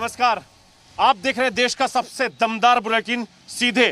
नमस्कार, आप देख रहे हैं देश का सबसे दमदार बुलेटिन सीधे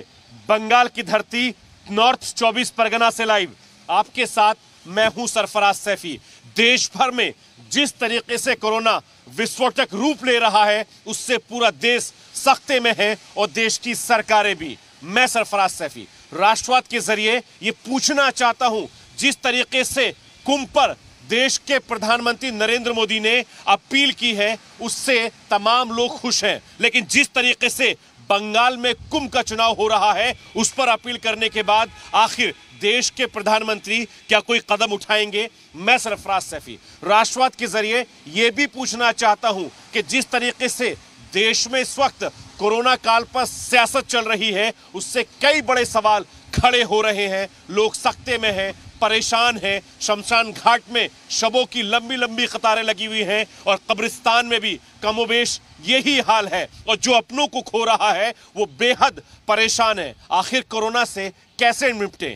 बंगाल की धरती नॉर्थ 24 परगना से लाइव। आपके साथ मैं हूं सरफराज सैफी। देश भर में जिस तरीके से कोरोना विस्फोटक रूप ले रहा है उससे पूरा देश सख्ते में है और देश की सरकारें भी। मैं सरफराज सैफी राष्ट्रवाद के जरिए ये पूछना चाहता हूं, जिस तरीके से कुंभ पर देश के प्रधानमंत्री नरेंद्र मोदी ने अपील की है उससे तमाम लोग खुश हैं, लेकिन जिस तरीके से बंगाल में कुंभ का चुनाव हो रहा है उस पर अपील करने के बाद आखिर देश के प्रधानमंत्री क्या कोई कदम उठाएंगे। मैं सरफराज सैफी राष्ट्रवाद के जरिए ये भी पूछना चाहता हूं कि जिस तरीके से देश में इस वक्त कोरोना काल पर सियासत चल रही है उससे कई बड़े सवाल खड़े हो रहे हैं। लोग सख्ते में हैं, परेशान हैं, शमशान घाट में शवों की लंबी लंबी कतारें लगी हुई हैं और कब्रिस्तान में भी कमोबेश यही हाल है और जो अपनों को खो रहा है वो बेहद परेशान है। आखिर कोरोना से कैसे निपटें?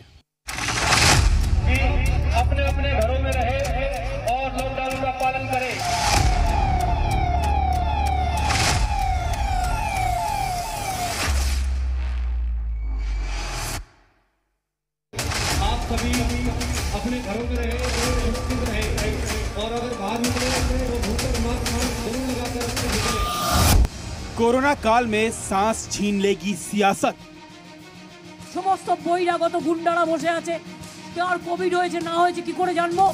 अपने अपने घरों में रहें और लॉकडाउन का पालन करें। आप सभी अपने घरों में रहे और अगर बाहर निकले तो भूखा मास्क जरूर लगाकर निकलें। कोरोना काल में सांस छीन लेगी सियासत। समस्त बहिरागत गुंडारा बसे आछे, कार कोविड होयेছে না होयेছে কি করে জানবো।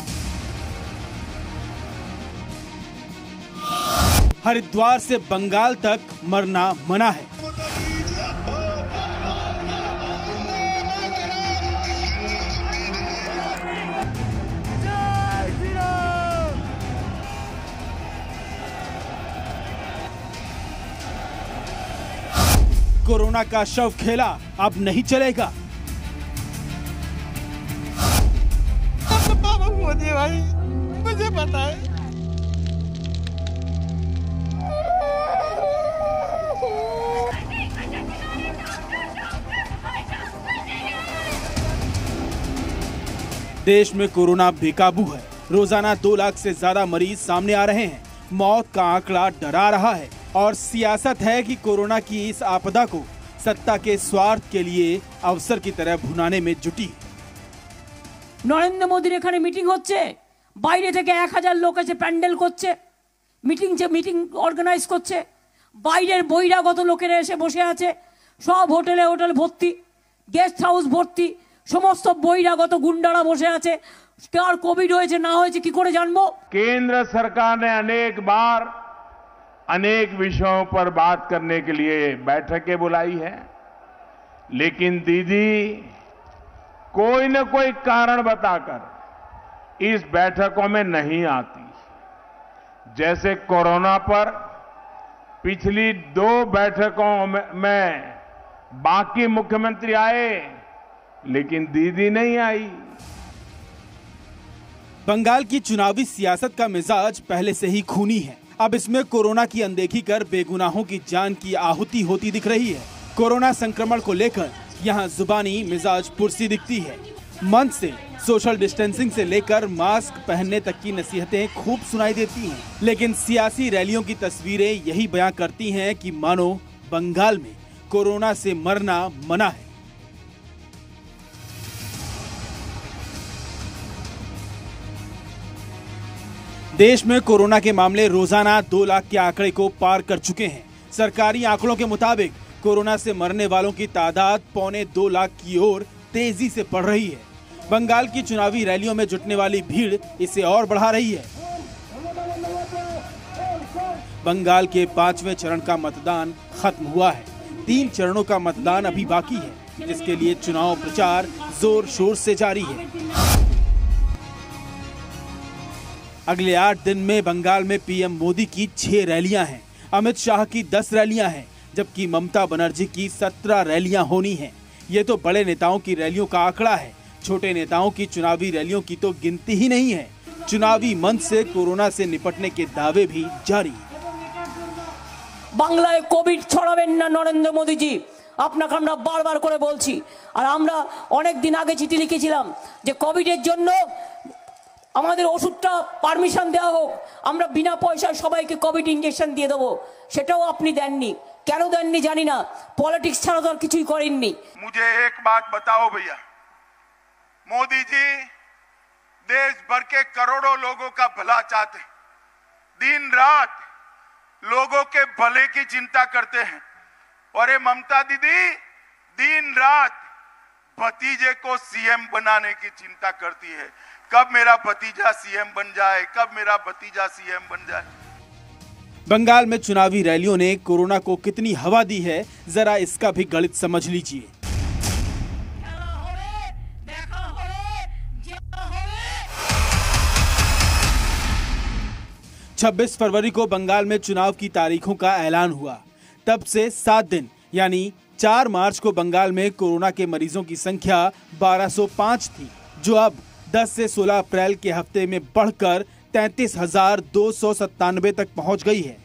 हरिद्वार से बंगाल तक मरना मना है। कोरोना का शव खेला अब नहीं चलेगा। बाबा मोदी भाई मुझे पता है। देश में कोरोना बेकाबू है। रोजाना 2 लाख से ज्यादा मरीज सामने आ रहे हैं। मौत का आंकड़ा डरा रहा है और सियासत है कि कोरोना की इस आपदा को सत्ता के स्वार्थ के लिए अवसर की तरह भुनाने में जुटी। नरेंद्र मोदी এখানে মিটিং হচ্ছে, বাইরে থেকে 1000 লোক এসে প্যান্ডেল করছে, মিটিং অর্গানাইজ করছে, বাইরের বহিরাগত লোকেরা এসে বসে আছে, সব হোটেলে হোটেল ভর্তি, গেস্ট হাউস ভর্তি, সমস্ত বহিরাগত গুন্ডারা বসে আছে, কার কোভিড হয়েছে না হয়েছে কি করে জানবো। কেন্দ্র সরকার ने अनेक विषयों पर बात करने के लिए बैठकें बुलाई है, लेकिन दीदी कोई न कोई कारण बताकर इस बैठकों में नहीं आती। जैसे कोरोना पर पिछली 2 बैठकों में बाकी मुख्यमंत्री आए लेकिन दीदी नहीं आई। बंगाल की चुनावी सियासत का मिजाज पहले से ही खूनी है। अब इसमें कोरोना की अनदेखी कर बेगुनाहों की जान की आहुति होती दिख रही है। कोरोना संक्रमण को लेकर यहाँ जुबानी मिजाज पुरसी दिखती है। मंच से सोशल डिस्टेंसिंग से लेकर मास्क पहनने तक की नसीहतें खूब सुनाई देती हैं, लेकिन सियासी रैलियों की तस्वीरें यही बयां करती हैं कि मानो बंगाल में कोरोना से मरना मना है। देश में कोरोना के मामले रोजाना 2 लाख के आंकड़े को पार कर चुके हैं। सरकारी आंकड़ों के मुताबिक कोरोना से मरने वालों की तादाद 2.25 लाख की ओर तेजी से बढ़ रही है। बंगाल की चुनावी रैलियों में जुटने वाली भीड़ इसे और बढ़ा रही है। बंगाल के 5वें चरण का मतदान खत्म हुआ है। 3 चरणों का मतदान अभी बाकी है, जिसके लिए चुनाव प्रचार जोर शोर से जारी है। अगले 8 दिन में बंगाल में पीएम मोदी की 6 रैलियां हैं, अमित शाह की 10 रैलियां हैं, जबकि ममता बनर्जी की 17 रैलियां होनी हैं। ये तो बड़े नेताओं की रैलियों का आंकड़ा है, छोटे नेताओं की चुनावी रैलियों की तो गिनती ही नहीं है। चुनावी मंच से कोरोना से निपटने के दावे भी जारी। बांग्लाय कोविड छड़ाबेन ना नरेंद्र मोदी जी, आपनाके आमरा बारबार करे बोलছি। আর আমরা অনেক দিন আগে চিঠি লিখেছিলাম যে কোভিডের জন্য আমাদের ওষুধটা পারমিশন দেয়া হোক, আমরা বিনা পয়সায় সবাইকে কোভিড ইনজেকশন দিয়ে দেব, সেটাও আপনি দেননি। কেন দেননি জানি না, পলিটিক্স ছাড়া তো আর কিছুই করেননি। मुझे एक बात बताओ भैया, मोदी जी देश भर के करोड़ों लोगों का भला चाहते, दिन रात लोगों के भले की चिंता करते हैं, और ये ममता दीदी दिन रात भतीजे को सीएम बनाने की चिंता करती है। कब मेरा भतीजा सीएम बन जाए, कब मेरा भतीजा सीएम बन जाए। बंगाल में चुनावी रैलियों ने कोरोना को कितनी हवा दी है, जरा इसका भी गणित समझ लीजिए। छब्बीस फरवरी को बंगाल में चुनाव की तारीखों का ऐलान हुआ, तब से 7 दिन यानी 4 मार्च को बंगाल में कोरोना के मरीजों की संख्या 1205 थी, जो अब 10 से 16 अप्रैल के हफ्ते में बढ़कर 33,297 तक पहुंच गई है।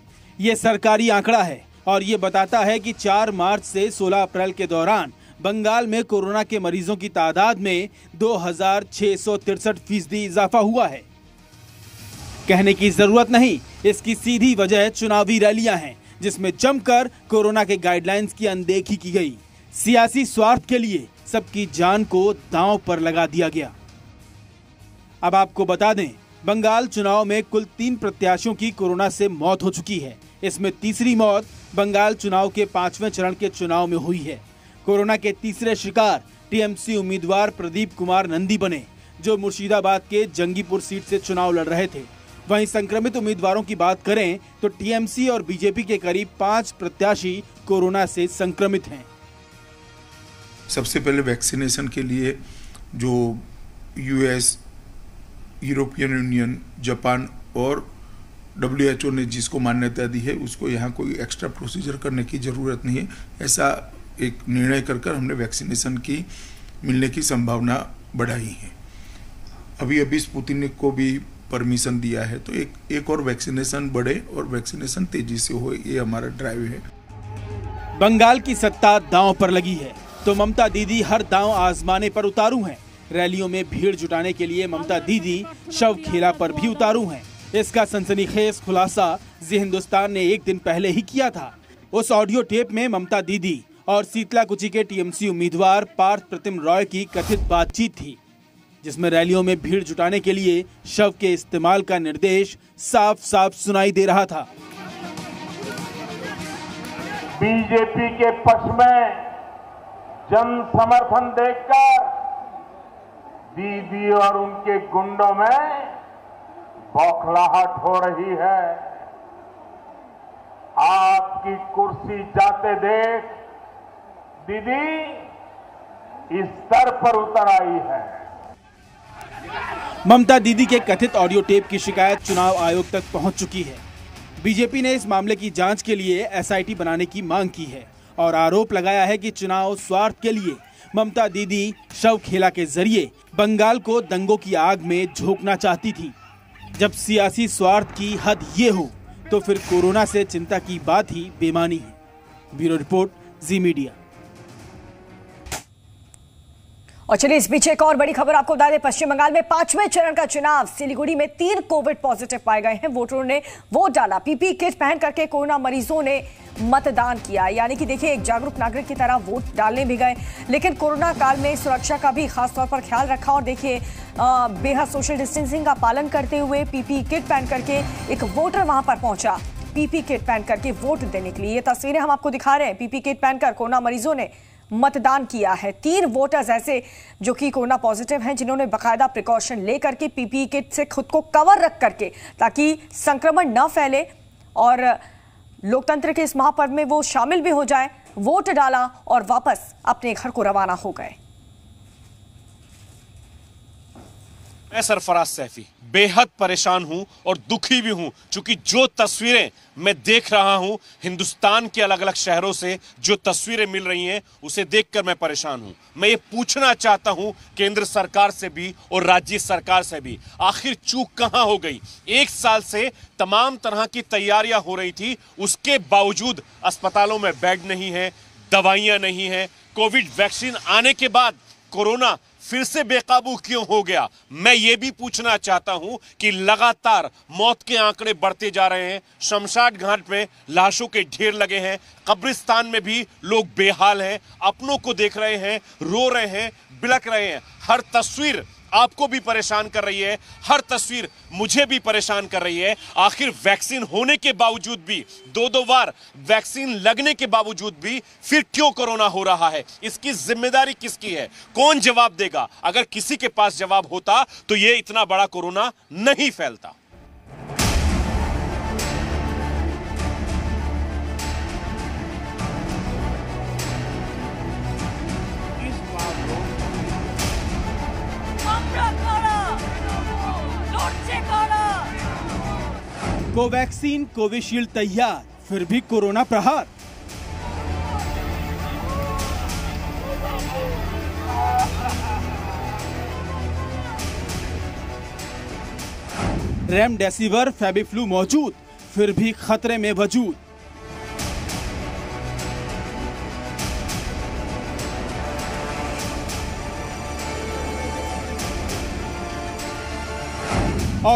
ये सरकारी आंकड़ा है और ये बताता है कि 4 मार्च से 16 अप्रैल के दौरान बंगाल में कोरोना के मरीजों की तादाद में 2,663% इजाफा हुआ है। कहने की जरूरत नहीं, इसकी सीधी वजह चुनावी रैलियां हैं, जिसमें जमकर कोरोना के गाइडलाइंस की अनदेखी की गई। सियासी स्वार्थ के लिए सबकी जान को दांव पर लगा दिया गया। अब आपको बता दें, बंगाल चुनाव में कुल 3 प्रत्याशियों की कोरोना से मौत हो चुकी है। इसमें तीसरी मौत बंगाल चुनाव के 5वें चरण के चुनाव में हुई है। कोरोना के तीसरे शिकार टीएमसी उम्मीदवार प्रदीप कुमार नंदी बने, जो मुर्शिदाबाद के जंगीपुर सीट से चुनाव लड़ रहे थे। वहीं संक्रमित उम्मीदवारों की बात करें तो टीएमसी और बीजेपी के करीब 5 प्रत्याशी कोरोना से संक्रमित हैं। सबसे पहले वैक्सीनेशन के लिए जो यूएस, यूरोपियन यूनियन, जापान और WHO ने जिसको मान्यता दी है, उसको यहाँ कोई एक्स्ट्रा प्रोसीजर करने की जरूरत नहीं है। ऐसा एक निर्णय कर हमने वैक्सीनेशन की मिलने की संभावना बढ़ाई है। अभी स्पुतनिक को भी परमिशन दिया है, तो एक और वैक्सीनेशन बढ़े और वैक्सीनेशन तेजी से हो, ये हमारा ड्राइव है। बंगाल की सत्ता दांव पर लगी है, तो ममता दीदी हर दांव आजमाने पर उतारू हैं। रैलियों में भीड़ जुटाने के लिए ममता दीदी शव खेला पर भी उतारू हैं। इसका सनसनीखेज खुलासा जी हिंदुस्तान ने एक दिन पहले ही किया था। उस ऑडियो टेप में ममता दीदी और शीतला कुची के टीएमसी उम्मीदवार पार्थ प्रतिम रॉय की कथित बातचीत थी, जिसमें रैलियों में भीड़ जुटाने के लिए शव के इस्तेमाल का निर्देश साफ साफ सुनाई दे रहा था। बीजेपी के पक्ष में जन समर्थन देखकर दीदी और उनके गुंडों में बौखलाहट हो रही है। आपकी कुर्सी जाते देख दीदी इस स्तर पर उतर आई है। ममता दीदी के कथित ऑडियो टेप की शिकायत चुनाव आयोग तक पहुंच चुकी है। बीजेपी ने इस मामले की जांच के लिए एसआईटी बनाने की मांग की है और आरोप लगाया है कि चुनाव स्वार्थ के लिए ममता दीदी शव खेला के जरिए बंगाल को दंगों की आग में झोंकना चाहती थी। जब सियासी स्वार्थ की हद ये हो तो फिर कोरोना से चिंता की बात ही बेमानी है। ब्यूरो रिपोर्ट, जी मीडिया। और चलिए इस बीच एक और बड़ी खबर आपको बता दें, पश्चिम बंगाल में 5वें चरण का चुनाव, सिलीगुड़ी में 3 कोविड पॉजिटिव पाए गए हैं। वोटरों ने वोट डाला, पीपीई किट पहन करके कोरोना मरीजों ने मतदान किया। यानी कि देखिए, एक जागरूक नागरिक की तरह वोट डालने भी गए, लेकिन कोरोना काल में सुरक्षा का भी खास तौर पर ख्याल रखा। और देखिए, बेहद सोशल डिस्टेंसिंग का पालन करते हुए पीपीई किट पहन करके एक वोटर वहां पर पहुंचा, पीपीई किट पहन करके वोट देने के लिए। ये तस्वीरें हम आपको दिखा रहे हैं, पीपीई किट पहनकर कोरोना मरीजों ने मतदान किया है। 3 वोटर्स ऐसे जो कि कोरोना पॉजिटिव हैं, जिन्होंने बकायदा प्रिकॉशन ले करके पीपीई किट से खुद को कवर रख करके, ताकि संक्रमण न फैले और लोकतंत्र के इस महापर्व में वो शामिल भी हो जाए, वोट डाला और वापस अपने घर को रवाना हो गए। मैं सरफराज सैफी बेहद परेशान हूं और दुखी भी हूं, क्योंकि जो तस्वीरें मैं देख रहा हूं हिंदुस्तान के अलग अलग शहरों से, जो तस्वीरें मिल रही हैं उसे देखकर मैं परेशान हूं। मैं ये पूछना चाहता हूं केंद्र सरकार से भी और राज्य सरकार से भी, आखिर चूक कहां हो गई। 1 साल से तमाम तरह की तैयारियां हो रही थी, उसके बावजूद अस्पतालों में बेड नहीं है, दवाइयाँ नहीं हैं। कोविड वैक्सीन आने के बाद कोरोना फिर से बेकाबू क्यों हो गया? मैं ये भी पूछना चाहता हूं कि लगातार मौत के आंकड़े बढ़ते जा रहे हैं, शमशान घाट में लाशों के ढेर लगे हैं, कब्रिस्तान में भी लोग बेहाल हैं, अपनों को देख रहे हैं, रो रहे हैं, बिलख रहे हैं। हर तस्वीर आपको भी परेशान कर रही है, हर तस्वीर मुझे भी परेशान कर रही है। आखिर वैक्सीन होने के बावजूद भी, दो बार वैक्सीन लगने के बावजूद भी फिर क्यों कोरोना हो रहा है? इसकी जिम्मेदारी किसकी है? कौन जवाब देगा? अगर किसी के पास जवाब होता तो ये इतना बड़ा कोरोना नहीं फैलता। कोवैक्सीन कोविशील्ड तैयार, फिर भी कोरोना प्रहार। रेमडेसिविर फेबिफ्लू मौजूद, फिर भी खतरे में वजूद।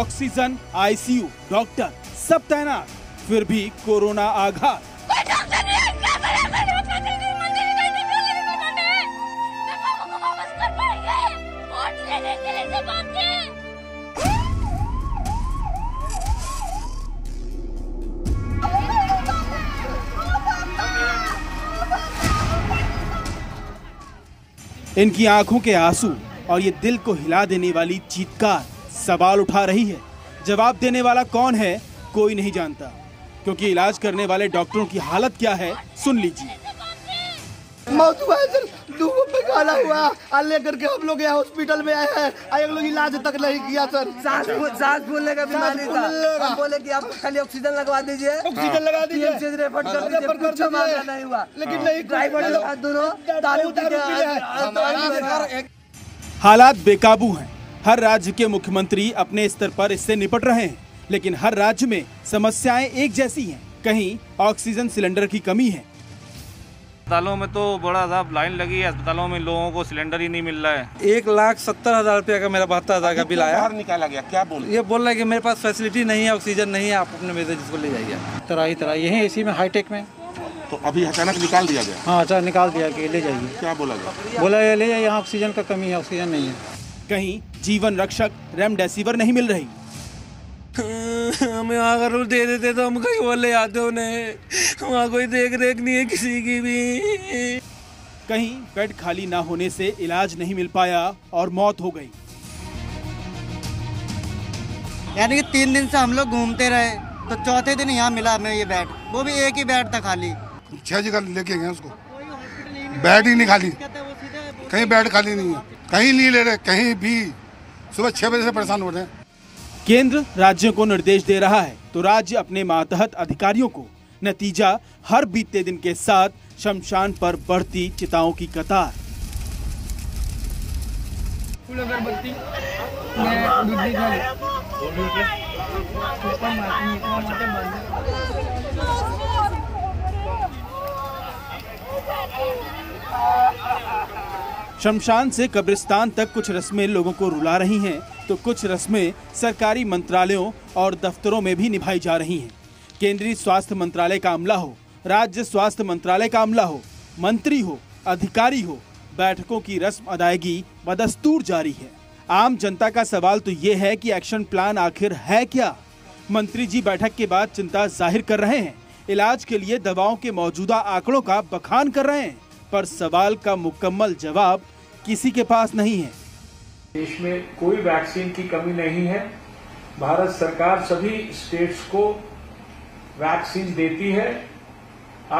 ऑक्सीजन, आईसीयू, डॉक्टर सब तैनात, फिर भी कोरोना आघात। इनकी आंखों के आंसू और ये दिल को हिला देने वाली चीत्कार सवाल उठा रही है। जवाब देने वाला कौन है कोई नहीं जानता, क्योंकि इलाज करने वाले डॉक्टरों की हालत क्या है सुन लीजिए। मौत हुआ है, धूप में गाला हुआ, लेकर के हम लोग यहाँ हॉस्पिटल में आए हैं, हम लोग इलाज तक नहीं किया सर। सांस फूलने का बीमारी था, बोले कि आप खाली ऑक्सीजन लगवा दीजिए, ऑक्सीजन लगा दीजिए, नहीं हुआ, लेकिन नहीं ड्राइवर। हालात बेकाबू है। हर राज्य के मुख्यमंत्री अपने स्तर पर इससे निपट रहे हैं, लेकिन हर राज्य में समस्याएं एक जैसी हैं। कहीं ऑक्सीजन सिलेंडर की कमी है। अस्पतालों में तो बड़ा साहब लाइन लगी है, अस्पतालों में लोगों को सिलेंडर ही नहीं मिल रहा है। 1,70,000 रुपया का मेरा 72,000 का बिल आया, निकाला गया। क्या बोल ये बोल रहा है कि मेरे पास फैसिलिटी नहीं है, ऑक्सीजन नहीं है, आप अपने मैसेज को ले जाइए। तरह यही इसी में हाईटेक में तो अभी अचानक निकाल दिया गया। हाँ, अचानक निकाल दिया कि ले जाइए। क्या बोला गया? बोला ले जाइए, यहाँ ऑक्सीजन का कमी है, ऑक्सीजन नहीं है। कहीं जीवन रक्षक रेमडेसिविर नहीं मिल रही। हमें अगर दे देते तो हम कहीं और ले जाते, उन्हें वहाँ कोई देख रेख नहीं है किसी की भी। कहीं बेड खाली ना होने से इलाज नहीं मिल पाया और मौत हो गई। यानी कि 3 दिन से हम लोग घूमते रहे तो 4थे दिन यहाँ मिला हमें ये बेड, वो भी एक ही बेड था खाली। 6 जगह लेके गए उसको, बेड ही नहीं खाली, कहीं बेड खाली नहीं है, कहीं नहीं ले रहे, कहीं भी। सुबह 6 बजे से परेशान हो रहे हैं। केंद्र राज्यों को निर्देश दे रहा है तो राज्य अपने मातहत अधिकारियों को। नतीजा हर बीतते दिन के साथ शमशान पर बढ़ती चिताओं की कतार। शमशान से कब्रिस्तान तक कुछ रस्में लोगों को रुला रही हैं तो कुछ रस्में सरकारी मंत्रालयों और दफ्तरों में भी निभाई जा रही हैं। केंद्रीय स्वास्थ्य मंत्रालय का अमला हो, राज्य स्वास्थ्य मंत्रालय का अमला हो, मंत्री हो, अधिकारी हो, बैठकों की रस्म अदायगी बदस्तूर जारी है। आम जनता का सवाल तो ये है कि एक्शन प्लान आखिर है क्या? मंत्री जी बैठक के बाद चिंता जाहिर कर रहे हैं, इलाज के लिए दवाओं के मौजूदा आंकड़ों का बखान कर रहे हैं, पर सवाल का मुकम्मल जवाब किसी के पास नहीं है। देश में कोई वैक्सीन की कमी नहीं है। भारत सरकार सभी स्टेट्स को वैक्सीन देती है।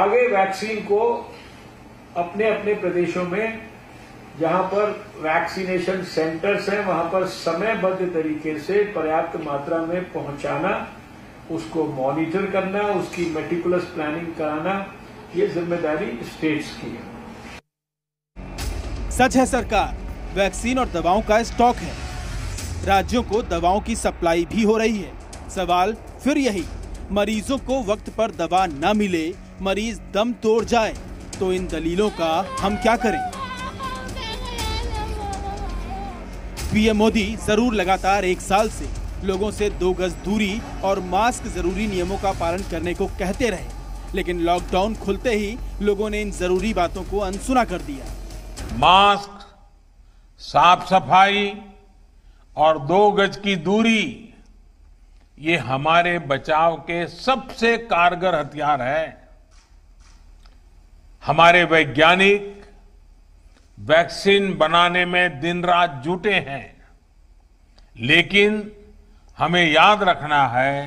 आगे वैक्सीन को अपने अपने प्रदेशों में जहां पर वैक्सीनेशन सेंटर्स हैं वहां पर समयबद्ध तरीके से पर्याप्त मात्रा में पहुंचाना, उसको मॉनिटर करना, उसकी मेटिकुलस प्लानिंग कराना, ये जिम्मेदारी स्टेट्स की है। सच है सरकार, वैक्सीन और दवाओं का स्टॉक है, राज्यों को दवाओं की सप्लाई भी हो रही है। सवाल फिर यही, मरीजों को वक्त पर दवा न मिले, मरीज दम तोड़ जाए तो इन दलीलों का हम क्या करें? पीएम मोदी जरूर लगातार एक साल से लोगों से 2 गज दूरी और मास्क जरूरी नियमों का पालन करने को कहते रहे, लेकिन लॉकडाउन खुलते ही लोगों ने इन जरूरी बातों को अनसुना कर दिया। मास्क, साफ सफाई और 2 गज की दूरी ये हमारे बचाव के सबसे कारगर हथियार है। हमारे वैज्ञानिक वैक्सीन बनाने में दिन रात जुटे हैं, लेकिन हमें याद रखना है,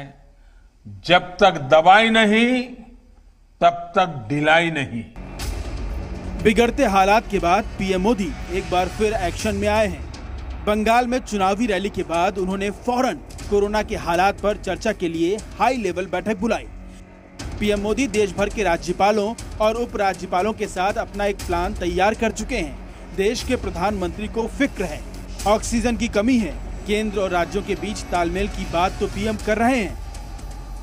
जब तक दवाई नहीं तब तक ढिलाई नहीं। बिगड़ते हालात के बाद पीएम मोदी एक बार फिर एक्शन में आए हैं। बंगाल में चुनावी रैली के बाद उन्होंने फौरन कोरोना के हालात पर चर्चा के लिए हाई लेवल बैठक बुलाई। पीएम मोदी देश भर के राज्यपालों और उपराज्यपालों के साथ अपना एक प्लान तैयार कर चुके हैं। देश के प्रधानमंत्री को फिक्र है, ऑक्सीजन की कमी है। केंद्र और राज्यों के बीच तालमेल की बात तो पीएम कर रहे हैं,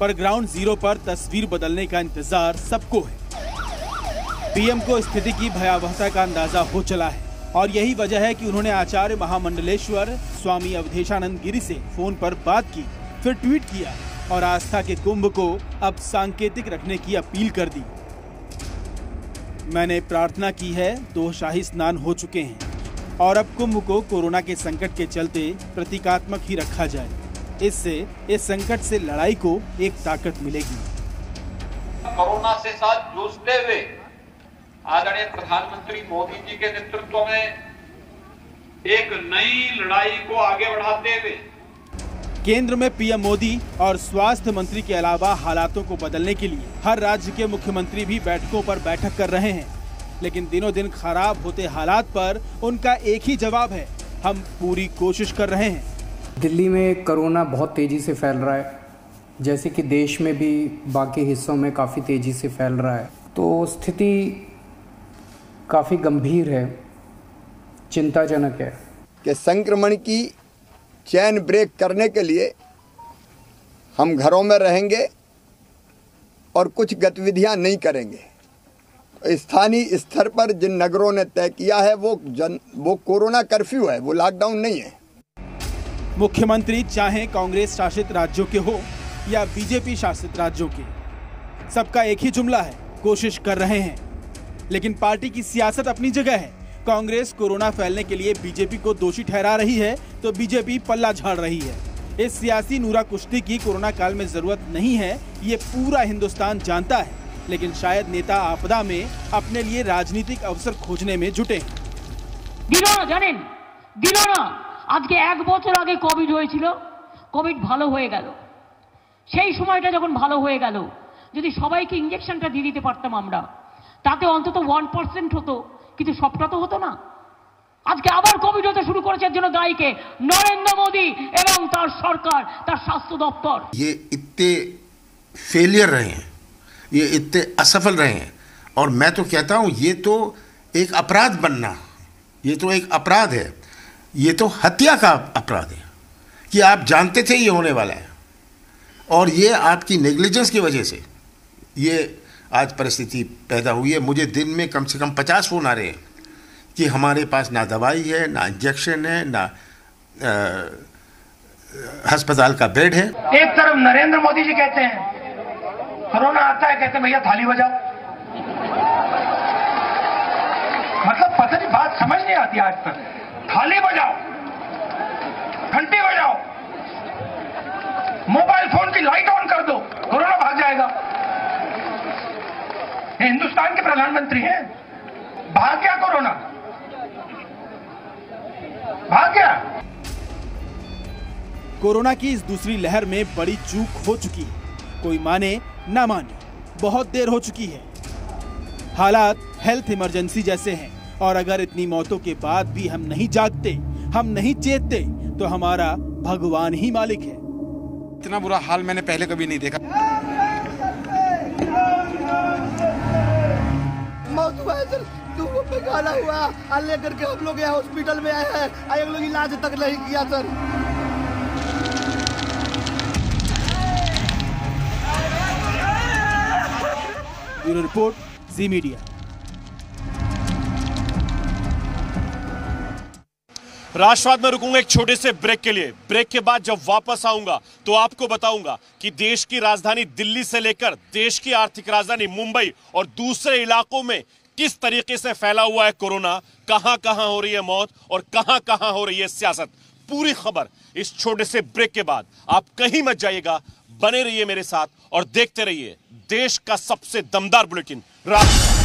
पर ग्राउंड जीरो पर तस्वीर बदलने का इंतजार सबको है। पीएम को स्थिति की भयावहता का अंदाजा हो चला है और यही वजह है कि उन्होंने आचार्य महामंडलेश्वर स्वामी अवधेशानंद गिरी से फोन पर बात की, फिर ट्वीट किया और आस्था के कुंभ को अब सांकेतिक रखने की अपील कर दी। मैंने प्रार्थना की है, 2 शाही स्नान हो चुके हैं और अब कुंभ को कोरोना के संकट के चलते प्रतीकात्मक ही रखा जाए। इससे इस संकट से लड़ाई को एक ताकत मिलेगी। कोरोना के साथ जूझते हुए आदरणीय प्रधानमंत्री मोदी जी के नेतृत्व में एक नई लड़ाई को आगे बढ़ाते हुए केंद्र में पीएम मोदी और स्वास्थ्य मंत्री के अलावा हालातों को बदलने के लिए हर राज्य के मुख्यमंत्री भी बैठकों पर बैठक कर रहे हैं, लेकिन दिनों दिन खराब होते हालात पर उनका एक ही जवाब है, हम पूरी कोशिश कर रहे हैं। दिल्ली में कोरोना बहुत तेजी से फैल रहा है, जैसे कि देश में भी बाकी हिस्सों में काफी तेजी से फैल रहा है, तो स्थिति काफ़ी गंभीर है, चिंताजनक है कि संक्रमण की चैन ब्रेक करने के लिए हम घरों में रहेंगे और कुछ गतिविधियां नहीं करेंगे। स्थानीय स्तर पर जिन नगरों ने तय किया है वो कोरोना कर्फ्यू है, वो लॉकडाउन नहीं है। मुख्यमंत्री चाहे कांग्रेस शासित राज्यों के हो या बीजेपी शासित राज्यों के, सबका एक ही जुमला है, कोशिश कर रहे हैं। लेकिन पार्टी की सियासत अपनी जगह है। कांग्रेस कोरोना फैलने के लिए बीजेपी को दोषी ठहरा रही है तो बीजेपी पल्ला झाड़ रही है। इस सियासी नूरा कुश्ती की कोरोना काल में जरूरत नहीं है, ये पूरा हिंदुस्तान जानता है, लेकिन शायद नेता आपदा में अपने लिए राजनीतिक अवसर खोजने में जुटे। आज के 1 बछर आगे कोविड হয়েছিল, কোভিড ভালো হয়ে গেল, সেই সময়টা যখন ভালো হয়ে গেল, যদি সবাইকে ইনজেকশনটা দিয়ে দিতে পারতাম আমরা, ताते अंतत 1% होतो, किंतु सबटा तो होतो ना। आज के आबार कोविड होते शुरू करेछे, जन दायी के नरेंद्र मोदी एवं तार सरकार, तार स्वास्थ्य दफ्तर। ये इतने फेलियर रहे हैं, ये इतने असफल रहे हैं, और मैं तो कहता हूँ ये तो एक अपराध बनना, ये तो एक अपराध है, ये तो हत्या का अपराध है कि आप जानते थे ये होने वाला है और ये आपकी नेग्लिजेंस की वजह से ये आज परिस्थिति पैदा हुई है। मुझे दिन में कम से कम 50 फोन आ रहे हैं कि हमारे पास ना दवाई है, ना इंजेक्शन है, ना अस्पताल का बेड है। एक तरफ नरेंद्र मोदी जी कहते हैं कोरोना आता है, कहते हैं भैया थाली बजाओ, मतलब पता नहीं बात समझ नहीं आती आज तक। थाली बजाओ, घंटी बजाओ, मोबाइल फोन की लाइट ऑन कर दो, कोरोना भाग जाएगा। हिंदुस्तान के प्रधानमंत्री हैं, भाग गया कोरोना, भाग गया। कोरोना की इस दूसरी लहर में बड़ी चूक हो चुकी है, कोई माने ना माने, बहुत देर हो चुकी है। हालात हेल्थ इमरजेंसी जैसे हैं और अगर इतनी मौतों के बाद भी हम नहीं जागते, हम नहीं चेतते, तो हमारा भगवान ही मालिक है। इतना बुरा हाल मैंने पहले कभी नहीं देखा। काला हुआ आले करके हम लोग यहाँ हॉस्पिटल में आए हैं, हम लोग इलाज तक नहीं किया सर। ब्यूरो रिपोर्ट, जी मीडिया। राष्ट्रवाद में रुकूंगा एक छोटे से ब्रेक के लिए। ब्रेक के बाद जब वापस आऊंगा तो आपको बताऊंगा कि देश की राजधानी दिल्ली से लेकर देश की आर्थिक राजधानी मुंबई और दूसरे इलाकों में किस तरीके से फैला हुआ है कोरोना, कहां-कहां हो रही है मौत और कहां-कहां हो रही है सियासत। पूरी खबर इस छोटे से ब्रेक के बाद। आप कहीं मत जाइएगा, बने रहिए मेरे साथ और देखते रहिए देश का सबसे दमदार बुलेटिन राष्ट्रवाद।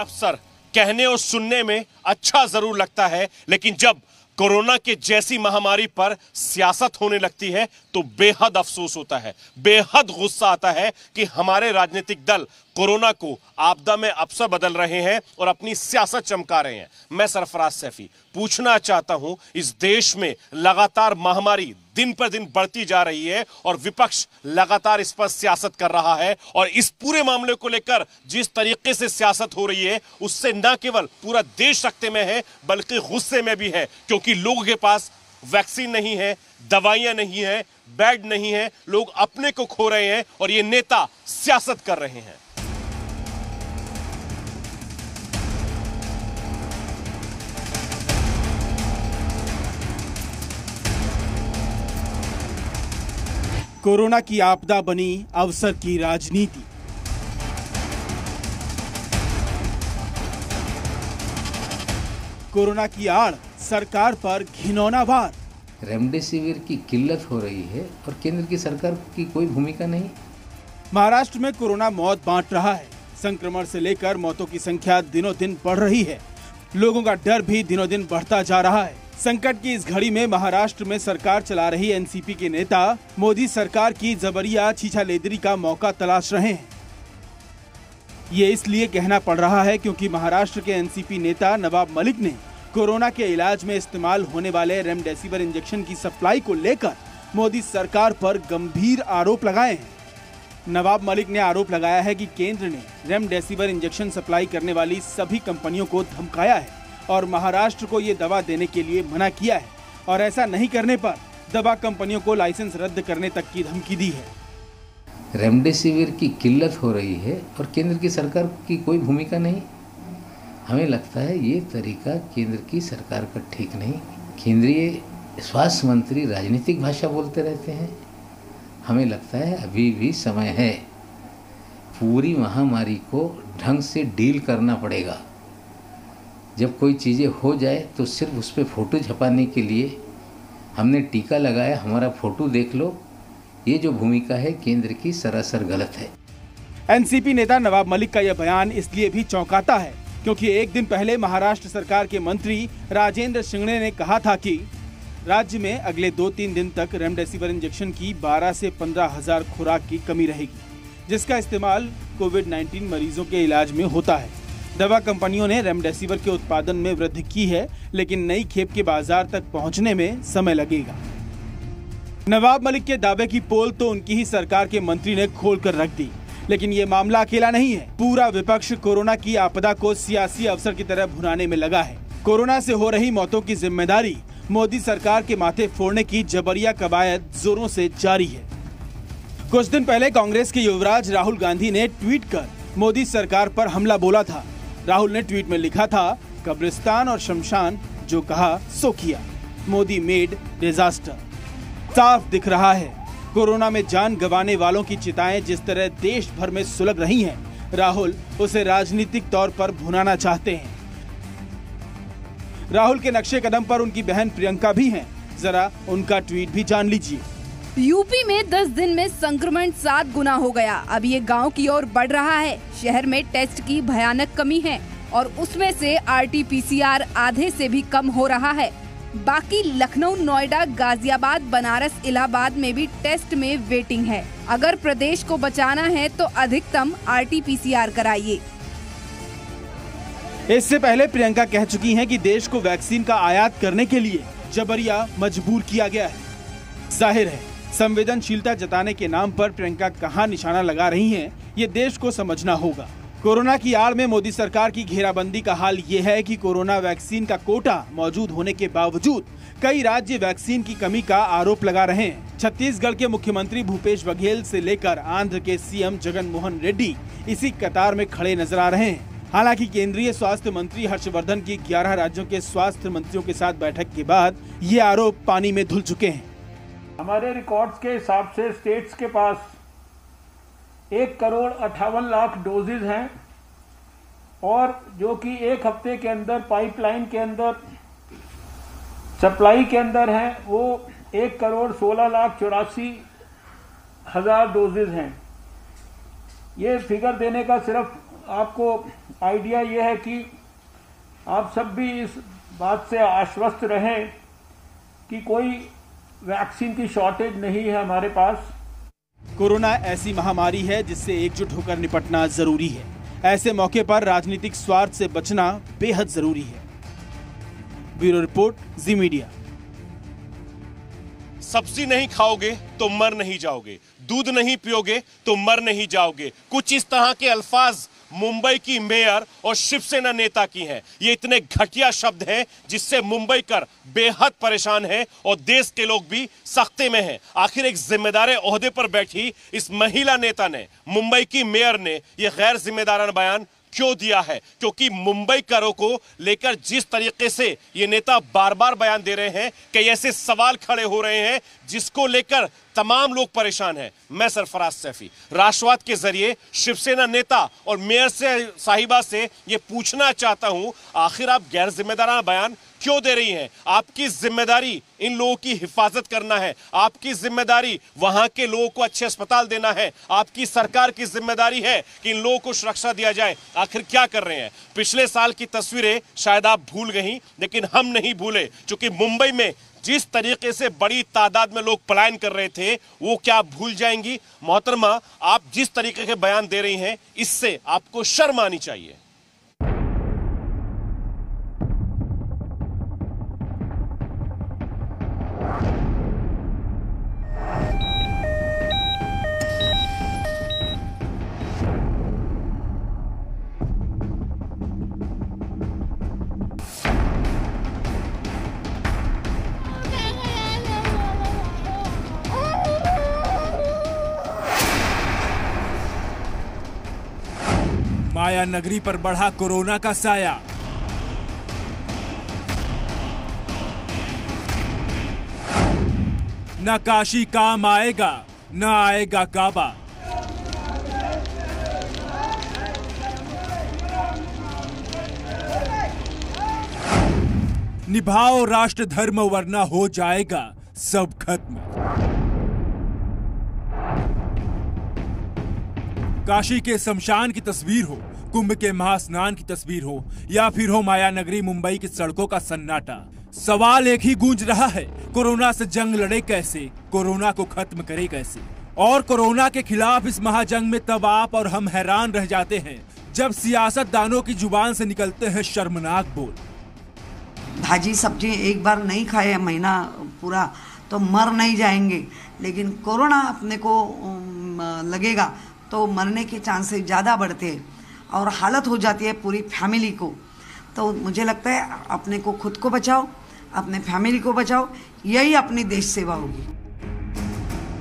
अफसर कहने और सुनने में अच्छा जरूर लगता है, लेकिन जब कोरोना के जैसी महामारी पर सियासत होने लगती है तो बेहद अफसोस होता है, बेहद गुस्सा आता है कि हमारे राजनीतिक दल कोरोना को आपदा में अवसर बदल रहे हैं और अपनी सियासत चमका रहे हैं। मैं सरफराज सैफी पूछना चाहता हूं, इस देश में लगातार महामारी दिन पर दिन बढ़ती जा रही है और विपक्ष लगातार इस पर सियासत कर रहा है और इस पूरे मामले को लेकर जिस तरीके से सियासत हो रही है उससे न केवल पूरा देश सकते में है बल्कि गुस्से में भी है, क्योंकि लोगों के पास वैक्सीन नहीं है, दवाइयां नहीं है, बेड नहीं है, लोग अपने को खो रहे हैं और ये नेता सियासत कर रहे हैं। कोरोना की आपदा बनी अवसर की राजनीति। कोरोना की आड़ सरकार पर घिनौना वार। रेमडेसिविर की किल्लत हो रही है और केंद्र की सरकार की कोई भूमिका नहीं। महाराष्ट्र में कोरोना मौत बांट रहा है। संक्रमण से लेकर मौतों की संख्या दिनों दिन बढ़ रही है। लोगों का डर भी दिनों दिन बढ़ता जा रहा है। संकट की इस घड़ी में महाराष्ट्र में सरकार चला रही एनसीपी के नेता मोदी सरकार की जबरिया छीछालेदरी का मौका तलाश रहे हैं। ये इसलिए कहना पड़ रहा है क्योंकि महाराष्ट्र के एनसीपी नेता नवाब मलिक ने कोरोना के इलाज में इस्तेमाल होने वाले रेमडेसिविर इंजेक्शन की सप्लाई को लेकर मोदी सरकार पर गंभीर आरोप लगाए हैं। नवाब मलिक ने आरोप लगाया है कि केंद्र ने रेमडेसिविर इंजेक्शन सप्लाई करने वाली सभी कंपनियों को धमकाया है और महाराष्ट्र को ये दवा देने के लिए मना किया है और ऐसा नहीं करने पर दवा कंपनियों को लाइसेंस रद्द करने तक की धमकी दी है। रेमडेसिविर की किल्लत हो रही है और केंद्र की सरकार की कोई भूमिका नहीं। हमें लगता है ये तरीका केंद्र की सरकार का ठीक नहीं। केंद्रीय स्वास्थ्य मंत्री राजनीतिक भाषा बोलते रहते हैं। हमें लगता है अभी भी समय है, पूरी महामारी को ढंग से डील करना पड़ेगा। जब कोई चीज़ें हो जाए तो सिर्फ उस पर फोटो छपाने के लिए हमने टीका लगाया, हमारा फोटो देख लो, ये जो भूमिका है केंद्र की सरासर गलत है। एनसीपी नेता नवाब मलिक का यह बयान इसलिए भी चौंकाता है क्योंकि एक दिन पहले महाराष्ट्र सरकार के मंत्री राजेंद्र शिंग्णे ने कहा था कि राज्य में अगले 2-3 दिन तक रेमडेसिविर इंजेक्शन की 12 से 15 हज़ार खुराक की कमी रहेगी, जिसका इस्तेमाल कोविड-19 मरीजों के इलाज में होता है। दवा कंपनियों ने रेमडेसिविर के उत्पादन में वृद्धि की है, लेकिन नई खेप के बाजार तक पहुंचने में समय लगेगा। नवाब मलिक के दावे की पोल तो उनकी ही सरकार के मंत्री ने खोल कर रख दी, लेकिन ये मामला अकेला नहीं है। पूरा विपक्ष कोरोना की आपदा को सियासी अवसर की तरह भुनाने में लगा है। कोरोना से हो रही मौतों की जिम्मेदारी मोदी सरकार के माथे फोड़ने की जबरिया कवायद जोरों से जारी है। कुछ दिन पहले कांग्रेस के युवराज राहुल गांधी ने ट्वीट कर मोदी सरकार पर हमला बोला था। राहुल ने ट्वीट में लिखा था, कब्रिस्तान और शमशान जो कहा सो किया, मोदी मेड डिजास्टर। साफ दिख रहा है कोरोना में जान गंवाने वालों की चिताएं जिस तरह देश भर में सुलग रही हैं, राहुल उसे राजनीतिक तौर पर भुनाना चाहते हैं। राहुल के नक्शे कदम पर उनकी बहन प्रियंका भी हैं। जरा उनका ट्वीट भी जान लीजिए। यूपी में 10 दिन में संक्रमण 7 गुना हो गया। अब ये गांव की ओर बढ़ रहा है। शहर में टेस्ट की भयानक कमी है और उसमें से RT-PCR आधे से भी कम हो रहा है। बाकी लखनऊ, नोएडा, गाजियाबाद, बनारस, इलाहाबाद में भी टेस्ट में वेटिंग है। अगर प्रदेश को बचाना है तो अधिकतम RT-PCR कराइए। इससे पहले प्रियंका कह चुकी हैं कि देश को वैक्सीन का आयात करने के लिए जबरिया मजबूर किया गया है। जाहिर है संवेदनशीलता जताने के नाम पर प्रियंका कहां निशाना लगा रही हैं, ये देश को समझना होगा। कोरोना की आड़ में मोदी सरकार की घेराबंदी का हाल ये है कि कोरोना वैक्सीन का कोटा मौजूद होने के बावजूद कई राज्य वैक्सीन की कमी का आरोप लगा रहे हैं। छत्तीसगढ़ के मुख्यमंत्री भूपेश बघेल से लेकर आंध्र के सीएम जगन मोहन रेड्डी इसी कतार में खड़े नजर आ रहे हैं। हालांकि केंद्रीय स्वास्थ्य मंत्री हर्षवर्धन की 11 राज्यों के स्वास्थ्य मंत्रियों के साथ बैठक के बाद ये आरोप पानी में धुल चुके हैं। हमारे रिकॉर्ड के हिसाब से स्टेट्स के पास 1,58,00,000 डोजेज हैं और जो कि एक हफ्ते के अंदर पाइपलाइन के अंदर सप्लाई के अंदर हैं वो 1,16,84,000 डोजेज हैं। ये फिगर देने का सिर्फ आपको आइडिया ये है कि आप सब भी इस बात से आश्वस्त रहें कि कोई वैक्सीन की शॉर्टेज नहीं है हमारे पास। कोरोना ऐसी महामारी है जिससे एकजुट होकर निपटना जरूरी है। ऐसे मौके पर राजनीतिक स्वार्थ से बचना बेहद जरूरी है। ब्यूरो रिपोर्ट, जी मीडिया। सब्जी नहीं खाओगे तो मर नहीं जाओगे, दूध नहीं पियोगे तो मर नहीं जाओगे, कुछ इस तरह के अल्फाज मुंबई की मेयर और शिवसेना नेता की हैं। ये इतने घटिया शब्द हैं जिससे मुंबई कर बेहद परेशान है और देश के लोग भी सख्ते में हैं। आखिर एक जिम्मेदार ओहदे पर बैठी इस महिला नेता ने, मुंबई की मेयर ने ये गैर जिम्मेदाराना बयान क्यों दिया है, क्योंकि मुंबई करों को लेकर जिस तरीके से ये नेता बार बार बयान दे रहे हैं, कई ऐसे सवाल खड़े हो रहे हैं जिसको लेकर तमाम लोग परेशान हैं। मैं सरफराज सैफी, राष्ट्रवाद के जरिए शिवसेना नेता और मेयर से साहिबा से ये पूछना चाहता हूं, आखिर आप गैर जिम्मेदाराना बयान क्यों दे रही हैं? आपकी जिम्मेदारी इन लोगों की हिफाजत करना है, आपकी जिम्मेदारी वहां के लोगों को अच्छे अस्पताल देना है, आपकी सरकार की जिम्मेदारी है कि इन लोगों को सुरक्षा दिया जाए। आखिर क्या कर रहे हैं? पिछले साल की तस्वीरें शायद आप भूल गई, लेकिन हम नहीं भूले, क्योंकि मुंबई में जिस तरीके से बड़ी तादाद में लोग पलायन कर रहे थे वो क्या भूल जाएंगी? मोहतरमा, आप जिस तरीके के बयान दे रही हैं इससे आपको शर्म आनी चाहिए। माया नगरी पर बढ़ा कोरोना का साया। न काशी काम आएगा, न आएगा काबा। निभाओ राष्ट्र धर्म वरना हो जाएगा सब खत्म। काशी के शमशान की तस्वीर हो, कुंभ के महास्नान की तस्वीर हो, या फिर हो माया नगरी मुंबई की सड़कों का सन्नाटा, सवाल एक ही गूंज रहा है, कोरोना से जंग लड़े कैसे, कोरोना को खत्म करे कैसे। और कोरोना के खिलाफ इस महाजंग में तब आप और हम हैरान रह जाते हैं जब सियासतदानों की जुबान से निकलते हैं शर्मनाक बोल। भाजी सब्जी एक बार नहीं खाए महीना पूरा तो मर नहीं जाएंगे, लेकिन कोरोना अपने को लगेगा तो मरने के चांसेस ज़्यादा बढ़ते हैं और हालत हो जाती है पूरी फैमिली को। तो मुझे लगता है अपने को खुद को बचाओ, अपने फैमिली को बचाओ, यही अपनी देश सेवा होगी।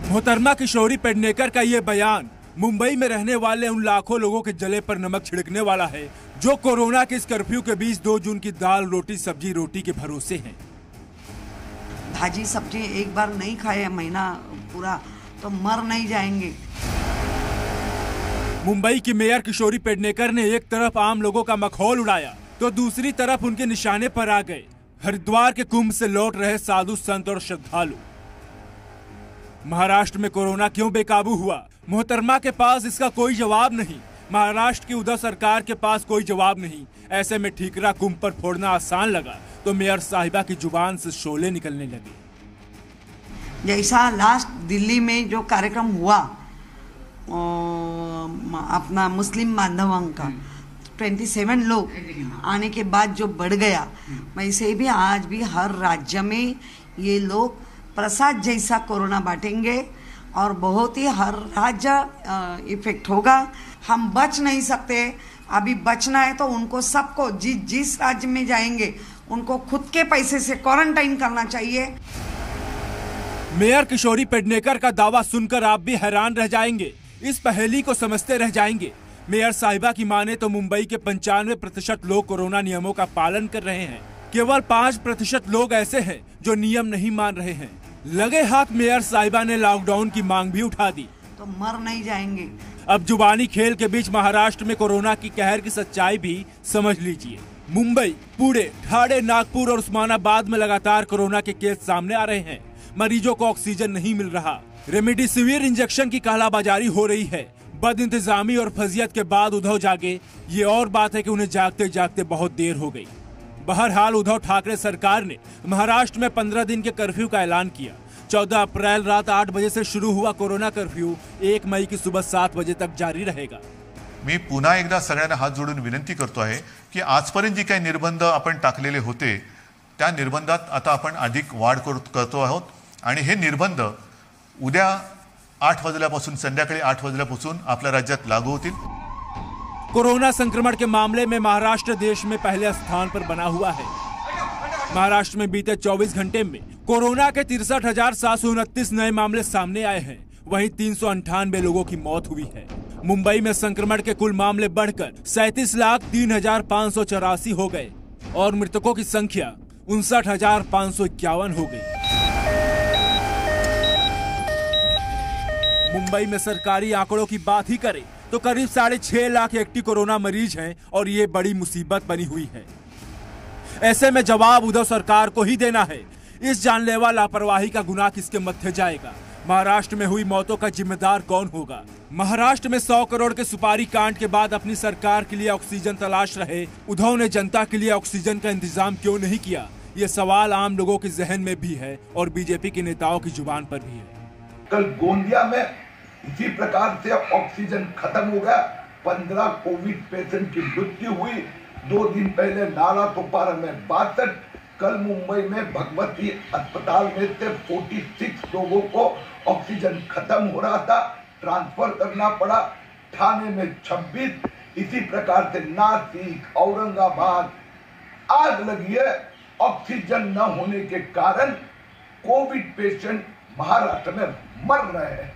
मोहतरमा किशोरी पेडनेकर का ये बयान मुंबई में रहने वाले उन लाखों लोगों के जले पर नमक छिड़कने वाला है जो कोरोना के इस कर्फ्यू के बीच 2 जून की दाल रोटी सब्जी रोटी के भरोसे है। भाजी सब्जी एक बार नहीं खाए महीना पूरा तो मर नहीं जाएंगे। मुंबई की मेयर किशोरी पेडनेकर ने एक तरफ आम लोगों का मखौल उड़ाया तो दूसरी तरफ उनके निशाने पर आ गए हरिद्वार के कुंभ से लौट रहे साधु संत और श्रद्धालु। महाराष्ट्र में कोरोना क्यों बेकाबू हुआ? मोहतरमा के पास इसका कोई जवाब नहीं, महाराष्ट्र की उद्धव सरकार के पास कोई जवाब नहीं। ऐसे में ठीकरा कुंभ पर फोड़ना आसान लगा तो मेयर साहिबा की जुबान से शोले निकलने लगे। जैसा लास्ट दिल्ली में जो कार्यक्रम हुआ अपना मुस्लिम बांधवों का 27 लोग आने के बाद जो बढ़ गया, वैसे भी आज भी हर राज्य में ये लोग प्रसाद जैसा कोरोना बांटेंगे और बहुत ही हर राज्य इफेक्ट होगा। हम बच नहीं सकते, अभी बचना है तो उनको सबको जिस राज्य में जाएंगे उनको खुद के पैसे से क्वारंटाइन करना चाहिए। मेयर किशोरी पेडनेकर का दावा सुनकर आप भी हैरान रह जाएंगे, इस पहेली को समझते रह जाएंगे। मेयर साहिबा की माने तो मुंबई के 95% लोग कोरोना नियमों का पालन कर रहे हैं, केवल 5% लोग ऐसे हैं जो नियम नहीं मान रहे हैं। लगे हाथ मेयर साहिबा ने लॉकडाउन की मांग भी उठा दी। तो मर नहीं जाएंगे। अब जुबानी खेल के बीच महाराष्ट्र में कोरोना की कहर की सच्चाई भी समझ लीजिए। मुंबई, पुणे, ठाणे, नागपुर और उस्मानाबाद में लगातार कोरोना के केस सामने आ रहे हैं। मरीजों को ऑक्सीजन नहीं मिल रहा, रेमडेसिविर इंजेक्शन की कालाबाजारी हो रही है। बद इंतजामी और फजीयत के बाद उद्धव जागे, ये और बात है कि उन्हें जागते जागते बहुत देर हो गई। बहरहाल उद्धव ठाकरे सरकार ने महाराष्ट्र में 15 दिन के कर्फ्यू का ऐलान किया। 14 अप्रैल रात 8 बजे से शुरू हुआ कोरोना कर्फ्यू 1 मई की सुबह 7 बजे तक जारी रहेगा। मी पुन्हा एकदा सगळ्यांना हात जोडून विनंती करतो आहे की आजपर्यंत जे काही निर्बंध आपण टाकलेले होते त्या निर्बंधात आता आपण अधिक वाढ करतो आहोत आणि हे निर्बंध उद्या 8 वाजल्यापासून संध्याकाळी 8 वाजल्यापासून आपल्या राज्यात लागू होतील। कोरोना संक्रमण के मामले में महाराष्ट्र देश में पहले स्थान पर बना हुआ है। महाराष्ट्र में बीते 24 घंटे में कोरोना के 63,729 नए मामले सामने आए हैं, वहीं 398 लोगों की मौत हुई है। मुंबई में संक्रमण के कुल मामले बढ़कर 37,03,584 हो गए और मृतकों की संख्या 59,551 हो गई। मुंबई में सरकारी आंकड़ों की बात ही करें तो करीब 6.5 लाख एक्टिव कोरोना मरीज हैं और ये बड़ी मुसीबत बनी हुई है। ऐसे में जवाब उद्धव सरकार को ही देना है। इस जानलेवा लापरवाही का गुनाह किसके मत्थे जाएगा? महाराष्ट्र में हुई मौतों का जिम्मेदार कौन होगा? महाराष्ट्र में 100 करोड़ के सुपारी कांड के बाद अपनी सरकार के लिए ऑक्सीजन तलाश रहे उद्धव ने जनता के लिए ऑक्सीजन का इंतजाम क्यों नहीं किया? ये सवाल आम लोगों के जहन में भी है और बीजेपी के नेताओं की जुबान पर भी है। कल गोंदिया में इसी प्रकार से ऑक्सीजन खत्म हो गया, 15 कोविड पेशेंट की मृत्यु हुई। 2 दिन पहले नाला तोपारा में 62, कल मुंबई में भगवती अस्पताल में से 46 लोगों को ऑक्सीजन खत्म हो रहा था, ट्रांसफर करना पड़ा। थाने में 26, इसी प्रकार से नासिक, औरंगाबाद आग लगी है। ऑक्सीजन न होने के कारण कोविड पेशेंट महाराष्ट्र में मर रहे हैं।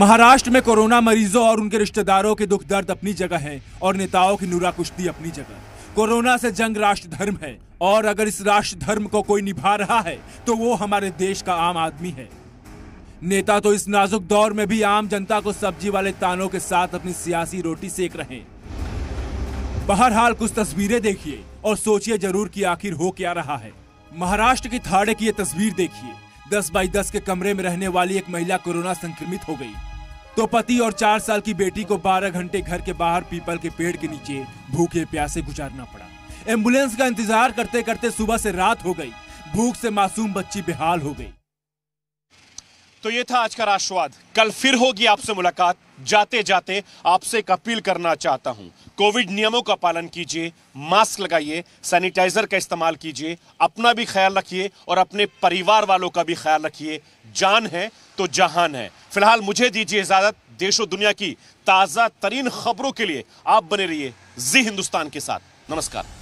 महाराष्ट्र में कोरोना मरीजों और उनके रिश्तेदारों के दुख दर्द अपनी जगह है और नेताओं की नुरा कुश्ती अपनी जगह। कोरोना से जंग राष्ट्र धर्म है और अगर इस राष्ट्र धर्म को कोई निभा रहा है तो वो हमारे देश का आम आदमी है। नेता तो इस नाजुक दौर में भी आम जनता को सब्जी वाले तानों के साथ अपनी सियासी रोटी सेक रहे हैं। बहरहाल कुछ तस्वीरें देखिए और सोचिए जरूर कि आखिर हो क्या रहा है। महाराष्ट्र की ठाणे की ये तस्वीर देखिए। 10x10 के कमरे में रहने वाली एक महिला कोरोना संक्रमित हो गई, तो पति और 4 साल की बेटी को 12 घंटे घर के बाहर पीपल के पेड़ के नीचे भूखे प्यासे गुजारना पड़ा। एम्बुलेंस का इंतजार करते करते सुबह से रात हो गई। भूख से मासूम बच्ची बेहाल हो गई। तो ये था आज का राष्ट्रवाद। कल फिर होगी आपसे मुलाकात। जाते जाते आपसे एक अपील करना चाहता हूं, कोविड नियमों का पालन कीजिए, मास्क लगाइए, सैनिटाइजर का इस्तेमाल कीजिए, अपना भी ख्याल रखिए और अपने परिवार वालों का भी ख्याल रखिए। जान है तो जहान है। फिलहाल मुझे दीजिए इजाजत। देश और दुनिया की ताजा तरीन खबरों के लिए आप बने रहिए जी हिंदुस्तान के साथ। नमस्कार।